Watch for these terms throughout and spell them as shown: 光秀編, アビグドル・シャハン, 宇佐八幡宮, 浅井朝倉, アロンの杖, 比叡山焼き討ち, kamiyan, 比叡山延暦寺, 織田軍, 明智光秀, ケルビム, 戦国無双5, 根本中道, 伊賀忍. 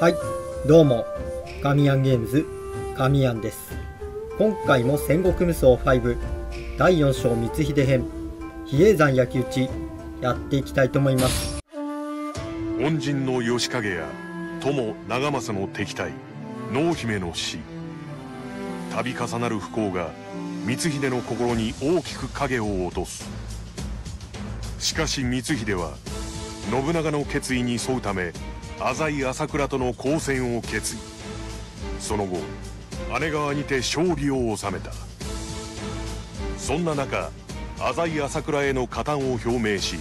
はい、どうもかみやんゲームズかみやんです。今回も戦国無双5第4章光秀編比叡山焼き討ちやっていきたいと思います。恩人の義景や友長政の敵対濃姫の死、度重なる不幸が光秀の心に大きく影を落とす。しかし光秀は信長の決意に沿うため浅井朝倉との交戦を決意。その後姉川にて勝利を収めた。そんな中浅井朝倉への加担を表明し、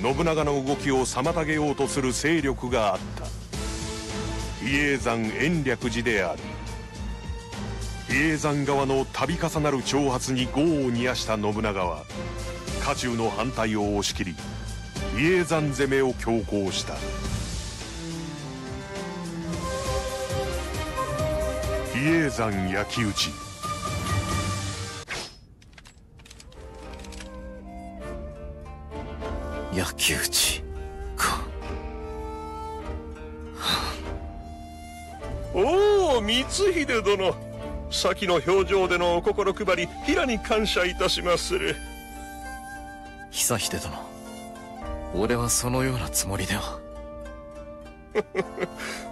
信長の動きを妨げようとする勢力があった。比叡山延暦寺である。比叡山側の度重なる挑発に業を煮やした信長は家中の反対を押し切り比叡山攻めを強行した。比叡山焼き討ち。焼き討ちか。おお、光秀殿、先の表情でのお心配り、平に感謝いたしまする。久秀殿、俺はそのようなつもりでは。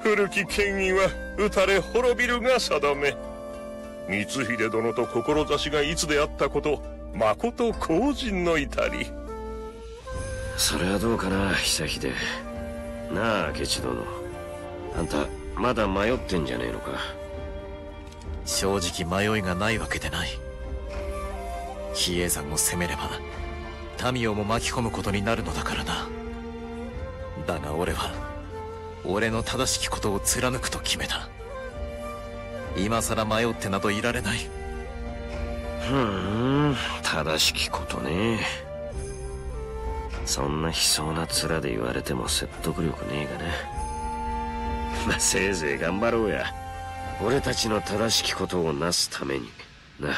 古き権威は討たれ滅びるが定め。光秀殿と志がいつであったこと、まこと後人の至り。それはどうかな久秀。なあ明智殿、あんたまだ迷ってんじゃねえのか。正直迷いがないわけでない。比叡山を攻めれば民をも巻き込むことになるのだからな。だが俺は俺の正しきことを貫くと決めた。今さら迷ってなどいられない。ふーん、正しきことね。そんな悲壮な面で言われても説得力ねえがな。まあ、せいぜい頑張ろうや、俺たちの正しきことをなすためにな。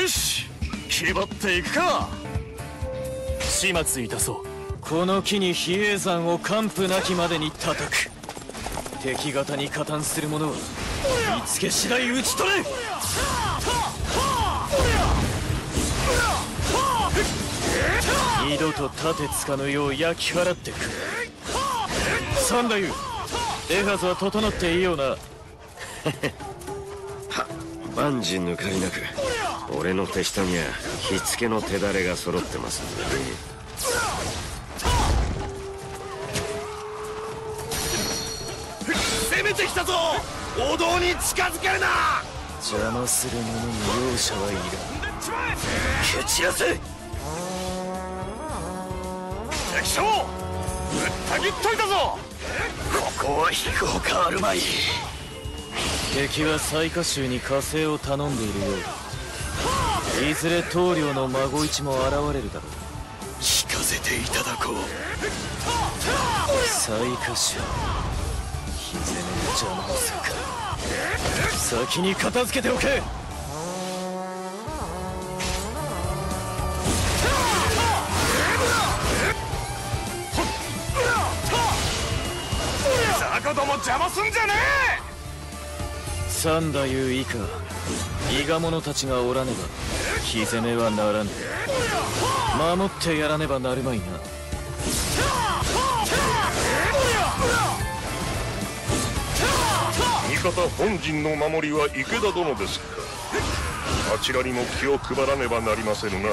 よし、縛っていくか。始末いたそう。この機に比叡山を完膚なきまでに叩く。敵方に加担する者は見つけ次第討ち取れ。二度と盾つかぬよう焼き払ってくる。三太夫、手数は整っていいような。万人抜かりなく俺の手下には火付けの手だれが揃ってますんでね。攻めてきたぞ。お堂に近づけるな。邪魔する者に容赦はいらん。蹴散らせ。敵将、ぶった切っといたぞ。ここは非行かあるまい。敵は雑賀衆に加勢を頼んでいるようだ。いずれ棟梁の孫一も現れるだろう。聞かせていただこう。雑賀衆、ひぜの邪魔をするか。先に片付けておけ。雑魚ども邪魔すんじゃねえ。三太夫以下伊賀者たちがおらねば火攻めはならぬ。守ってやらねばなるまいな。味方本陣の守りは池田殿ですか。あちらにも気を配らねばなりませぬな。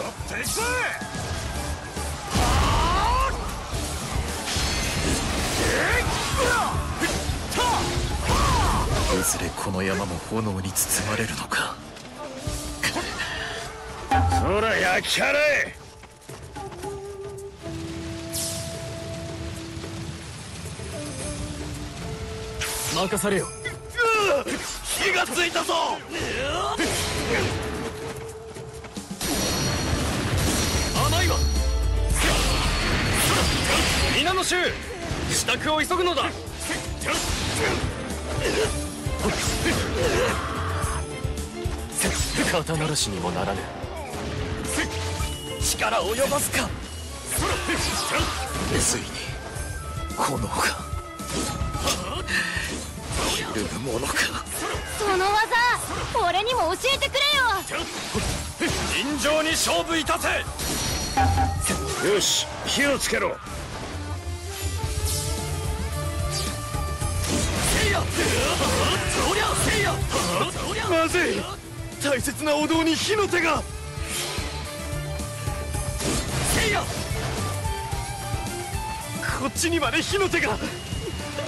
いずれこの山も炎に包まれるのか。そら焼き払え。任されよ。火がついたぞ。甘いわ。皆の衆、支度を急ぐのだ。肩慣らしにもならぬ。力及ばずか。ついに炎がひるむものか。その技俺にも教えてくれよ。尋常に勝負いたせ。よし、火をつけろ。まずい、大切なお堂に火の手が。こっちにまで火の手が。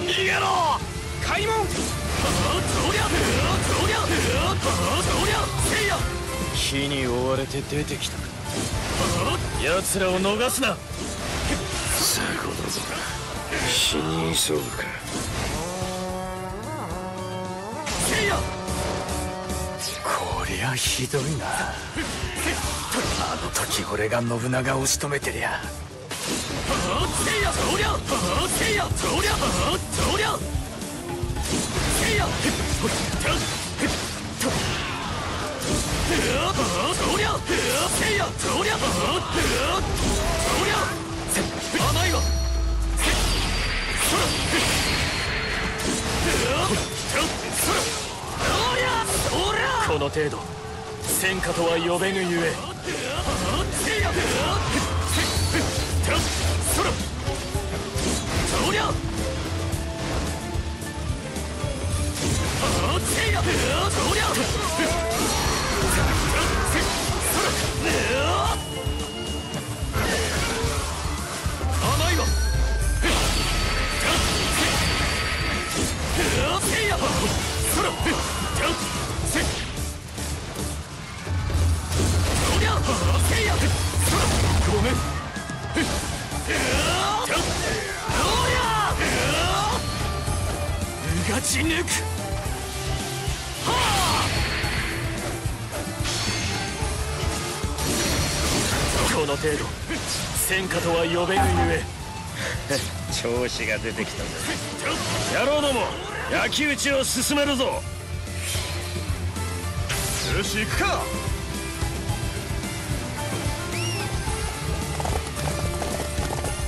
逃げろ開門。火に追われて出てきたか。奴らを逃すな。さあ、このぞ火に急ぐか。こりゃひどいな。あの時俺が信長を仕留めてりゃ。この程度戦果とは呼べぬゆえ。ごめん。うがち抜く。この程度戦果とは呼べぬゆえ。調子が出てきたぜ。野郎ども、焼き討ちを進めるぞ。よし、行くか。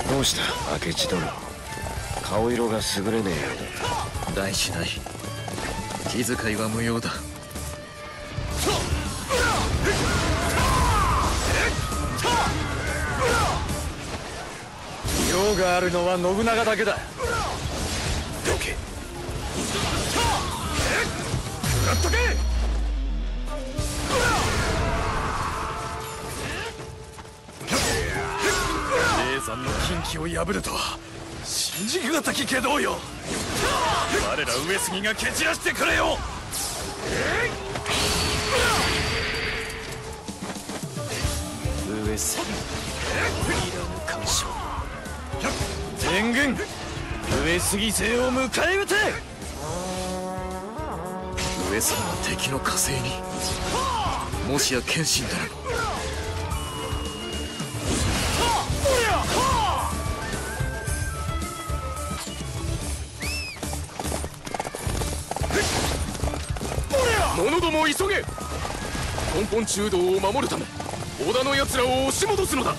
どうした明智殿、顔色が優れねえよ。大しない、気遣いは無用だ。用があるのは信長だけだ。どけ、食らっとけ。さんの禁忌を破るとは信じがたきけどよ。我ら上杉が蹴散らしてくれよ。上杉、リーダーの干渉。全軍上杉勢を迎え撃て。上杉は敵の火星に、もしや謙信ならば。者どもを急げ。根本中道を守るため織田のやつらを押し戻すのだ。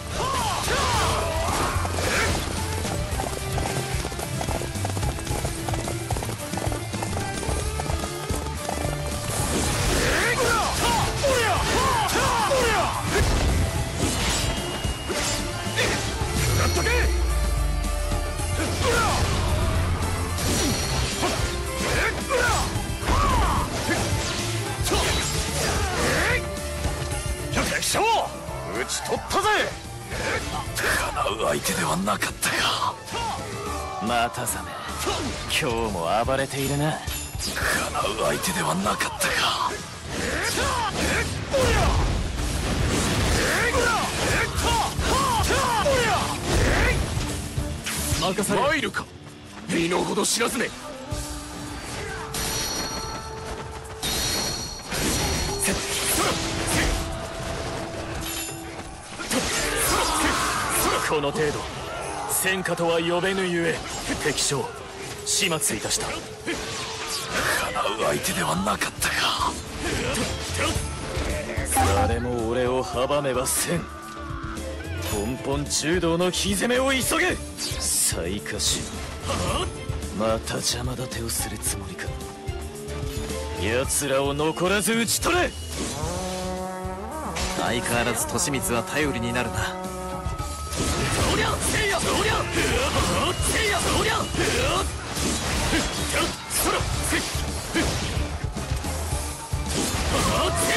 打ち取ったぜ。叶う相手ではなかったか。またざめ、今日も暴れているな。叶う相手ではなかったか。任せ参るか。身の程知らずめ。この程度戦果とは呼べぬゆえ、敵将始末いたした。叶う相手ではなかったか。誰も俺を阻めばせん。ポンポン中道の火攻めを急げ。最下手。また邪魔立てをするつもりか。奴らを残らず討ち取れ。相変わらず利光は頼りになるな。そりゃせいや、そりゃせいや、そりゃそらせい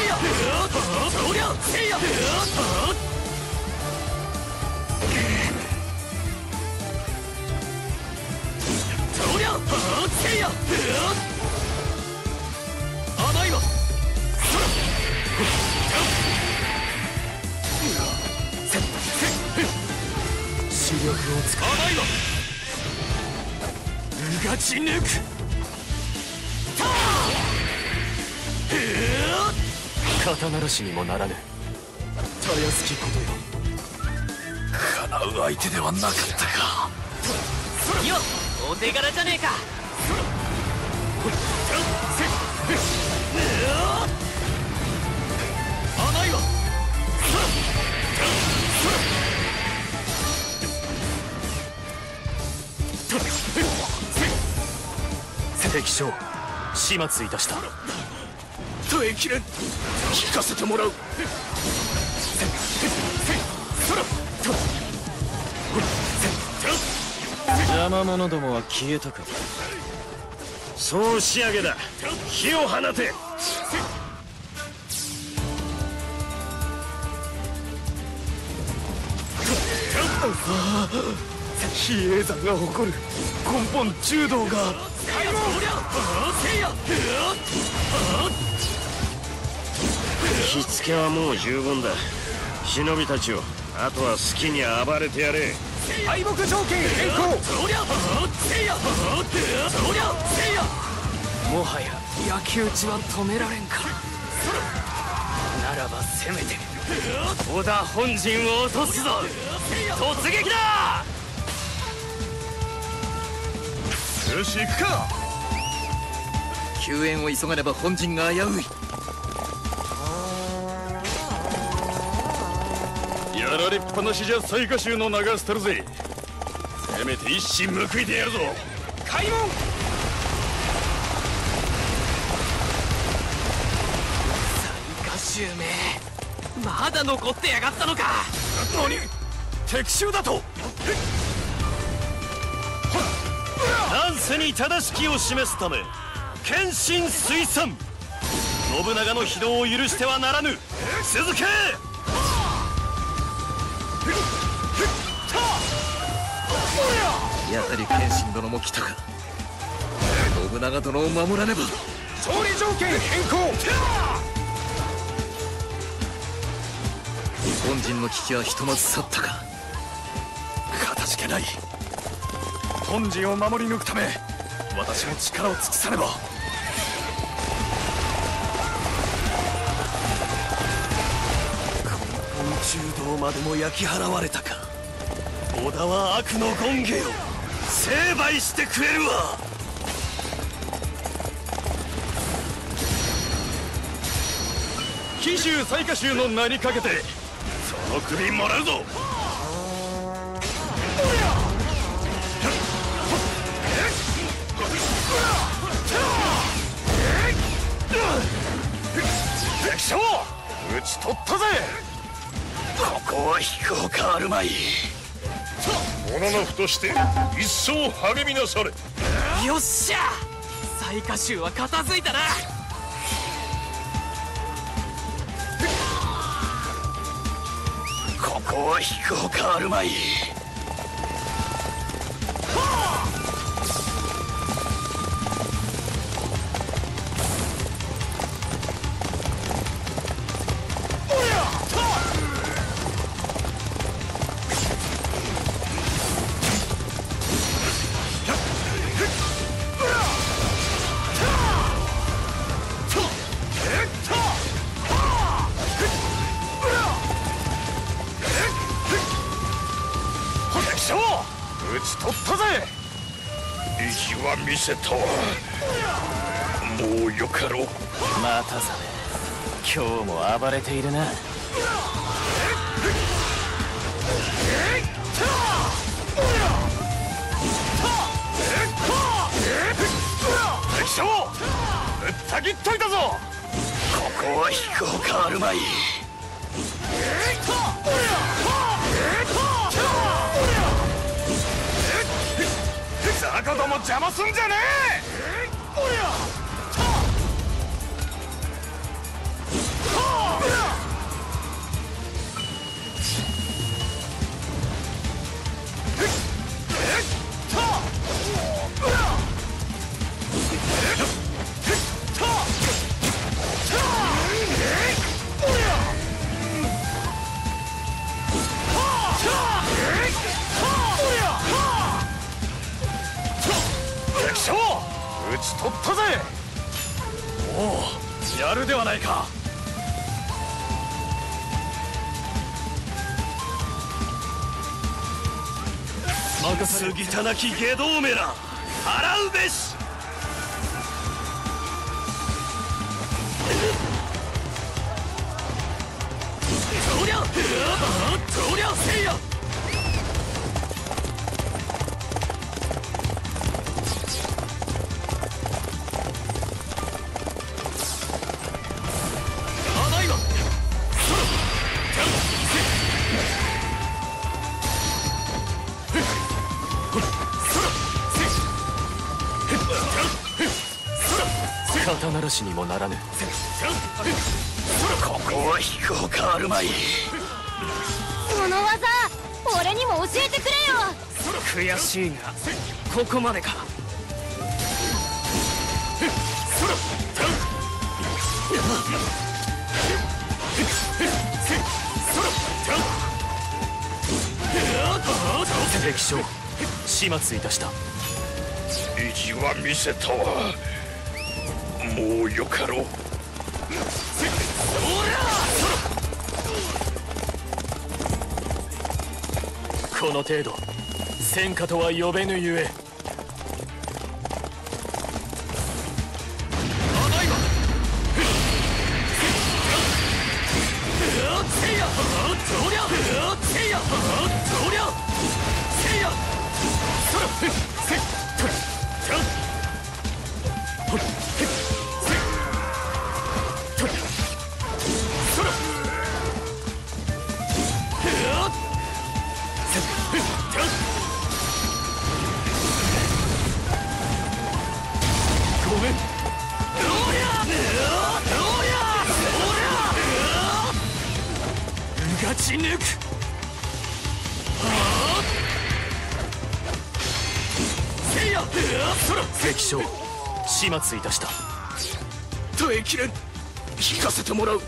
や、そりゃせいや。甘いわ。視力をつかまえろ。うがち抜く。たあ。肩慣らしにもならぬ。たやすきことよ。かなう相手ではなかったか。よっ、お手柄じゃねえか。甘いわ。敵将始末いたした。耐えきれん。聞かせてもらう。邪魔者どもは消えたか。そう仕上げだ。火を放て。比叡山が誇る根本柔道が開門。火付けはもう十分だ。忍びたちをあとは好きに暴れてやれ。敗北条件変更。もはや焼き討ちは止められんか。ならばせめて織田本陣を落とすぞ。突撃だ。よし行くか。救援を急がねば本陣が危うい。やられっぱなしじゃ最下衆の名が捨てるぜ。せめて一矢報いてやるぞ。開門。最下衆め、まだ残ってやがったのか。何、敵衆だと。乱世に正しきを示すため謙信推薦。信長の非道を許してはならぬ。続け。やはり謙信殿も来たか。信長殿を守らねば。勝利条件変更。本陣の危機はひとまず去ったか。かたじけない。本陣を守り抜くため私の力を尽くさねば。根本柔道までも焼き払われたか。織田は悪の権化よ、成敗してくれるわ。紀州最下衆の名にかけてその首もらうぞ。敵将討ち取ったぜ。ここは非行かあるまい。モノノフとして一層励みなされ。よっしゃ、最下衆は片付いたな。ここは非行かあるまい。もうよかろう。またさめ、今日も暴れているな。たぎっといたぞ。ここは引くほかあるまい。雑魚ども邪魔すんじゃねえ。打ち取ったぜ。おお、やるではないか。過ぎたなき外道めら払うべし。どりゃどりゃせいや。肩鳴らしにもならぬ。ここは引くほかあるまい。この技俺にも教えてくれよ。悔しいがここまでか。敵将始末いたした。意地は見せたわ。もうよかろう。この程度戦果とは呼べぬゆえ。敵将始末いたした。耐えきれん。引かせてもらう。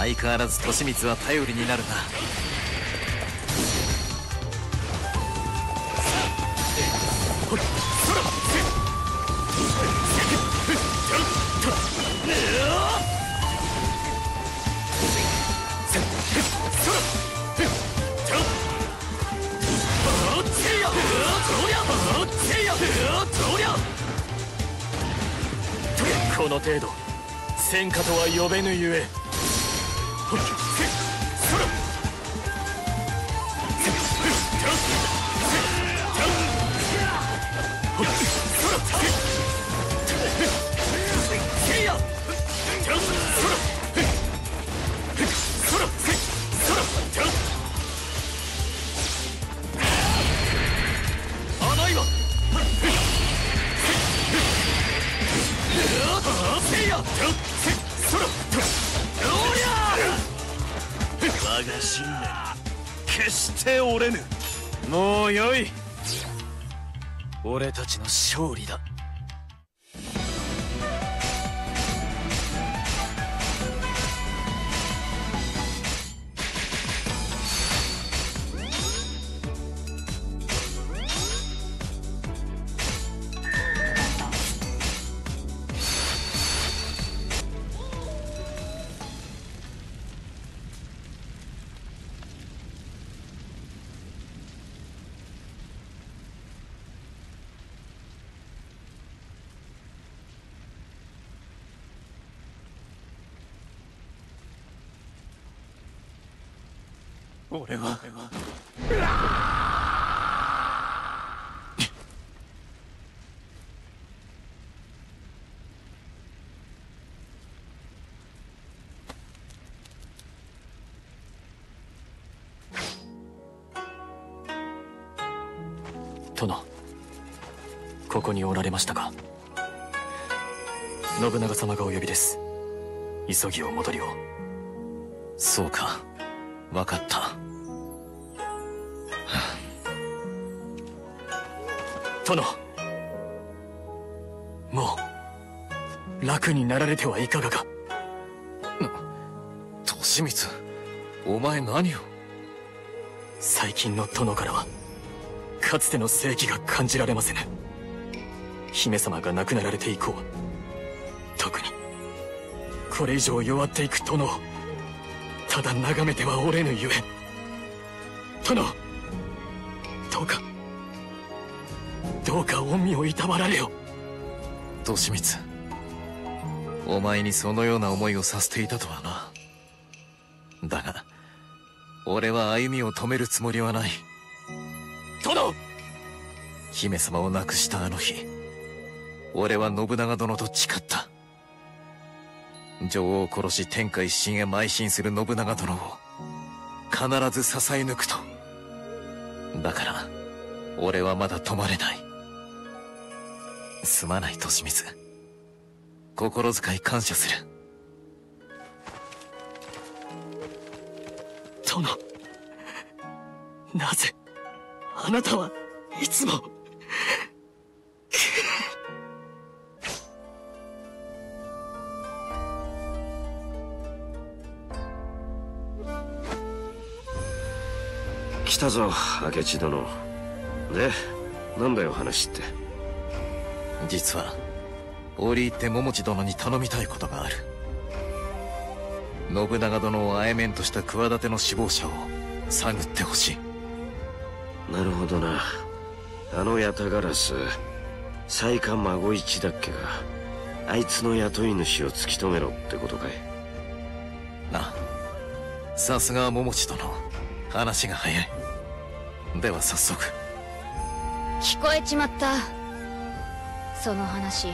相変わらず利光は頼りになるな。この程度戦果とは呼べぬゆえ。我が信念決して折れぬ。もうよい。俺たちの勝利だ。俺は殿、ここにおられましたか。信長様がお呼びです。急ぎお戻りを。そうか、分かった。殿、もう楽になられてはいかがか。利光、お前何を。最近の殿からはかつての正気が感じられませぬ。姫様が亡くなられて以降、特にこれ以上弱っていく殿をただ眺めてはおれぬゆえ、殿、どうか御身をいたわられよ。利光、お前にそのような思いをさせていたとはな。だが俺は歩みを止めるつもりはない。殿、姫様を亡くしたあの日、俺は信長殿と誓った。女王を殺し天下一神へ邁進する信長殿を必ず支え抜くと。だから俺はまだ止まれない。すまない利光、心遣い感謝する。殿、なぜあなたはいつも。来たぞ明智殿。で、なんだよ話って。実は折り入って桃地殿に頼みたいことがある。信長殿をあえめんとした企ての首謀者を探ってほしい。なるほどな。あのヤタガラス、才下孫一だっけが、あいつの雇い主を突き止めろってことかい。あ、さすが桃地殿、話が早い。では早速。聞こえちまった。その話、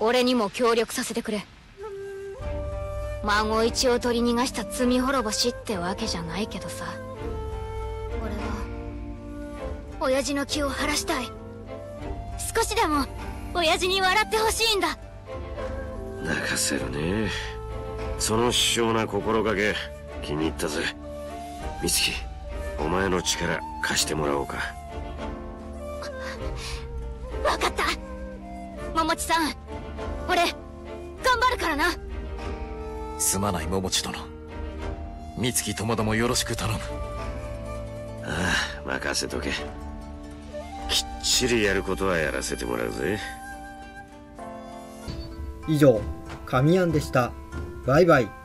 俺にも協力させてくれ。孫一を取り逃がした罪滅ぼしってわけじゃないけどさ、俺は親父の気を晴らしたい。少しでも親父に笑ってほしいんだ。泣かせるね。その殊勝な心掛け気に入ったぜ。美月、お前の力貸してもらおうか。わかった。桃地さん、俺頑張るからな。すまない桃地殿、美月ともどもよろしく頼む。ああ、任せとけ。きっちりやることはやらせてもらうぜ。以上、神庵でした。バイバイ。